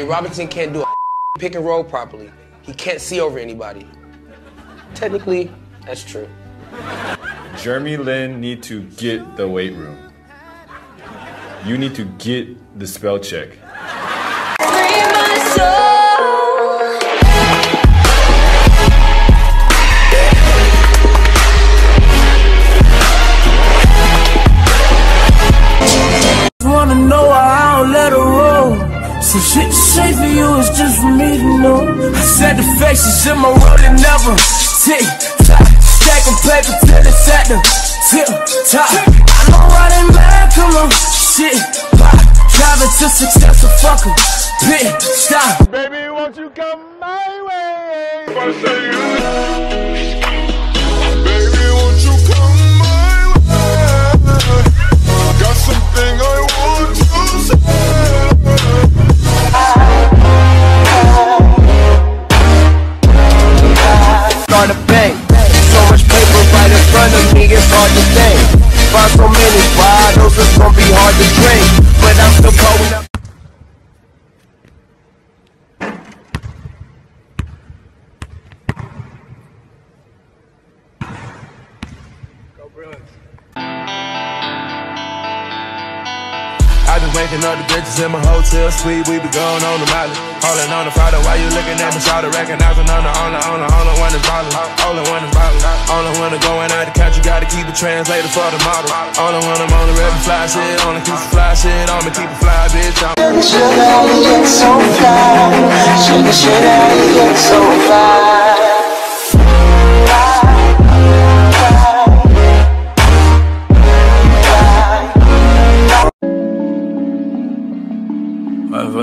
Nate Robinson can't do a pick and roll properly. He can't see over anybody. Technically, that's true. Jeremy Lin need to get the weight room. You need to get the spell check. So shit safe for you, it's just for me to know. I said the faces in my road and never tick tock, stack and paper till it's at the tip top. I'm running back, come on, shit pop, driving to success, a fucker, bitch, stop. Baby, won't you come my way? If I say you, baby, won't you come my way? Got something I want to say. Start a bank, so much paper right in front of me, it's hard to think. Find so many why those it's gonna be hard to drink, but I'm still going up. Go Bruins. I've been waking up the bitches in my hotel suite. We be going on the molly, holding on the father. Why you looking at me? Try to recognize another. Only one is violent. Only one is violent. Only one is going out the country. Gotta keep a translator for the model. Only one I'm on the rep and fly shit. Only keep the fly shit. Only keep the fly bitch. Sugar, how you look so fly. Sugar, how you look so fly.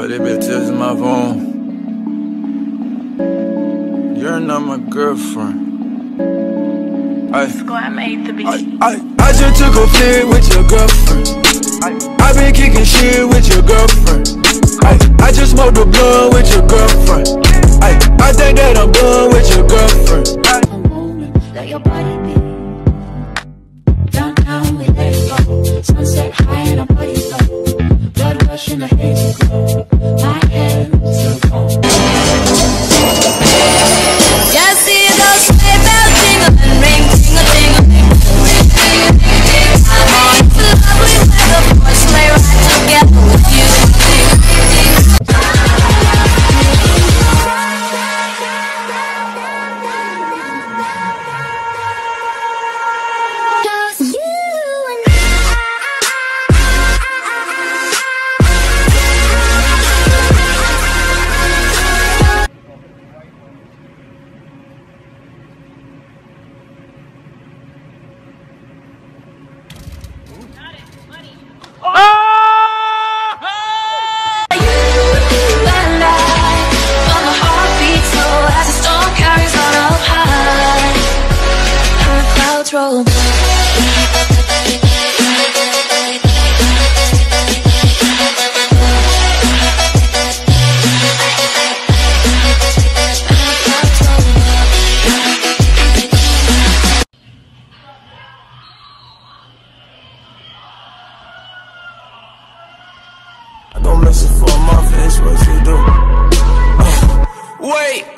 These bitches my phone. You're not my girlfriend. I just took a flirt with your girlfriend. I been kicking shit with your girlfriend. I just smoked the blood with your girlfriend. I think that I'm done with your girlfriend. Let your body be downtown, we let it go. Sunset high and our bodies low. Blood rush in the haze glow.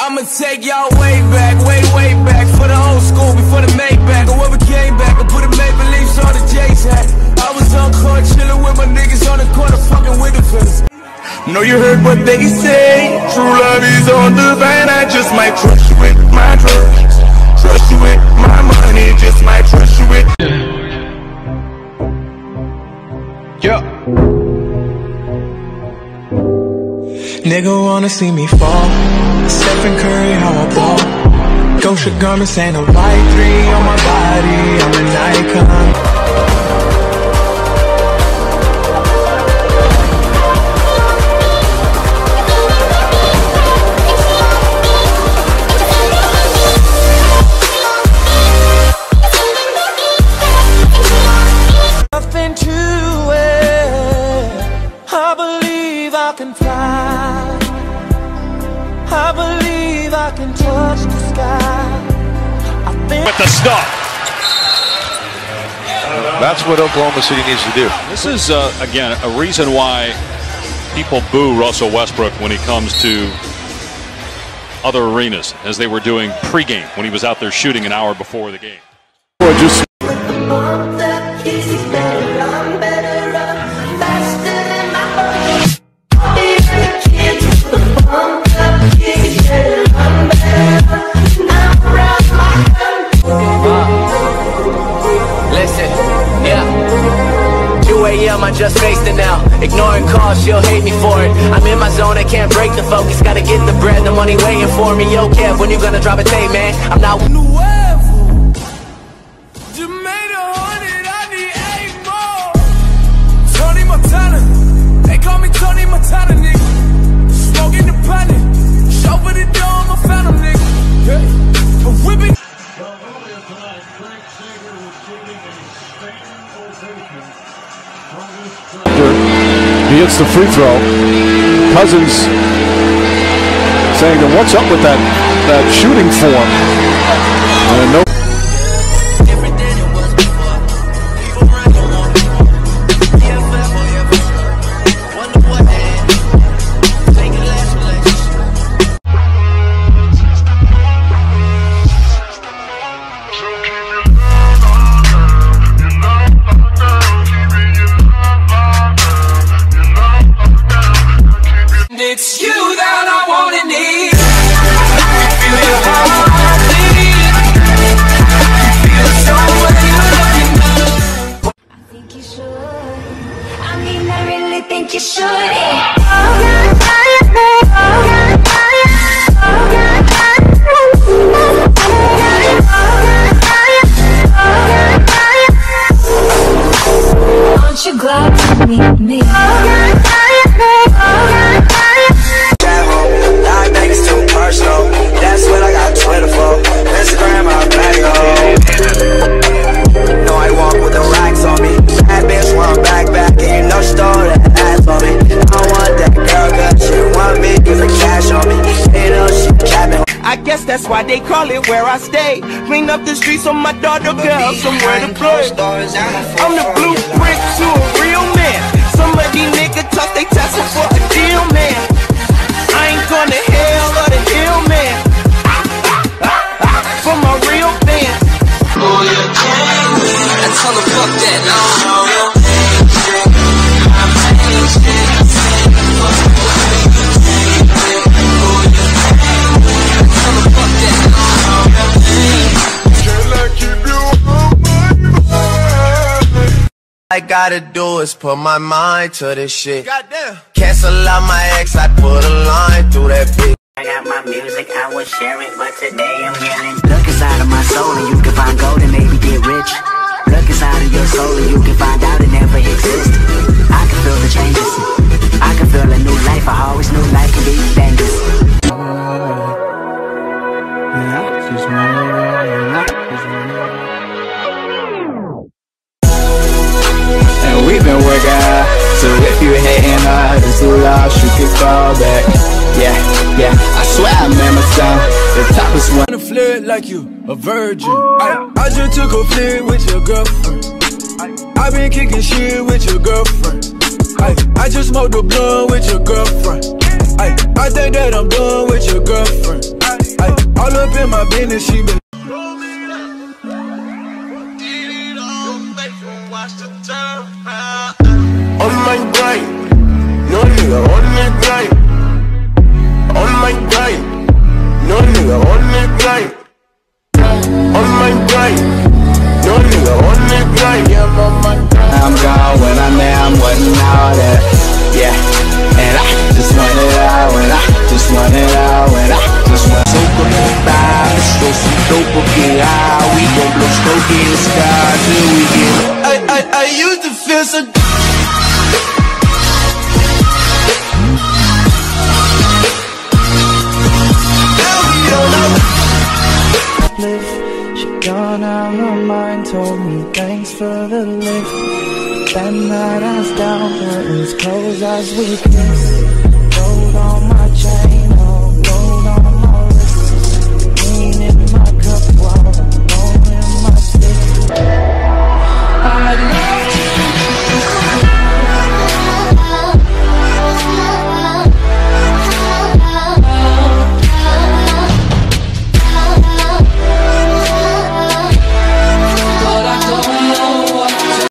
I'ma take y'all way back for the old school before the Maybach. Whoever came back and put a Maple Leafs on the Jays hat. I was on court chillin' with my niggas on the corner fucking with the fellas. Know you heard what they say. True love is on the vine. I just might trust you with my drugs, trust you with my money, just might trust you with. Yeah. Nigga wanna see me fall. Stephen Curry, how I ball. Gosha garments and a white three on my body. I'm an icon. Nothing to it. I believe I can fly. I believe I can touch the sky. With the stop. That's what Oklahoma City needs to do. This is, again, a reason why People boo Russell Westbrook when he comes to other arenas, as they were doing pregame when he was out there shooting an hour before the game. Just I just faced it now. Ignoring calls, she'll hate me for it. I'm in my zone, I can't break the focus. Gotta get the bread, the money waiting for me. Yo, Kev, when you gonna drop a tape, man? I'm not new level. You made 100, I need 8 more. Tony Montana, they call me Tony Montana, nigga. Smoke independent, show for the dome, I found him, nigga. But whipping. He hits the free throw. Cousins saying that what's up with that shooting form. And no. It's you that I want and need. I feel your heart bleed. I feel the soul when you're looking down. I think you should. I mean, I really think you should. Aren't you glad to meet me? I guess that's why they call it where I stay. Clean up the streets so my daughter could have somewhere to play. I'm the blueprint to a real man. Some of these niggas toss they tassel for a deal, man. I ain't gone to hell or the hill, man. For my real fans. Oh, yeah. I tell them fuck that, no. I gotta do is put my mind to this shit. Goddamn. Cancel out my ex, I put a line through that bitch. I got my music, I would share it, but today I'm getting. Look inside of my soul and you can find gold and maybe get rich. Look inside of your soul and you can find out it never exists. I can feel the changes. I can feel a new life, I always knew life can be dangerous. Yeah, just we've been working hard, so if you hating hard, it's too lost, you can fall back. Yeah, I swear I made my sound. The top is one. I'm gonna flirt like you, a virgin. I just took a flirt with your girlfriend. I been kicking shit with your girlfriend. I just smoked the blunt with your girlfriend. I think that I'm done with your girlfriend. All up in my business, she been. On my grind, no nigga on that grind. On my grind, no nigga on that grind. On my grind, no nigga on that grind. Yeah, I'm on my grind. I'm gone when I'm there, I'm wasn't all that. Yeah, and I just want it all, and I just want it all, and I just want it all. So come on by, let's throw some dope up in the eye. We gon' blow smoke in the sky till we get up. I used to feel so. Live. She gone out her mind, told me thanks for the lift. That night I stopped, curtains closed as we kissed.